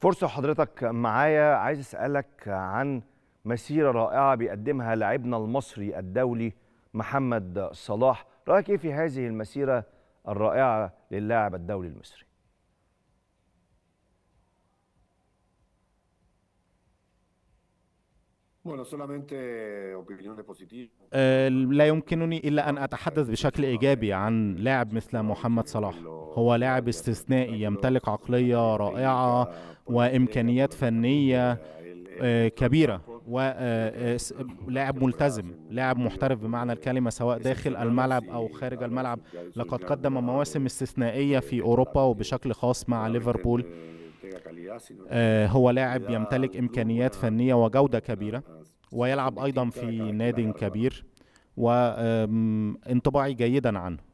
فرصة حضرتك معايا، عايز أسألك عن مسيرة رائعة بيقدمها لاعبنا المصري الدولي محمد صلاح. رأيك إيه في هذه المسيرة الرائعة للاعب الدولي المصري؟ لا يمكنني إلا أن أتحدث بشكل إيجابي عن لاعب مثل محمد صلاح. هو لاعب استثنائي، يمتلك عقلية رائعة وإمكانيات فنية كبيرة، ولاعب ملتزم، لاعب محترف بمعنى الكلمة سواء داخل الملعب أو خارج الملعب. لقد قدم مواسم استثنائية في أوروبا وبشكل خاص مع ليفربول. هو لاعب يمتلك إمكانيات فنية وجودة كبيرة، ويلعب أيضا في نادي كبير، وانطباعي جيدا عنه.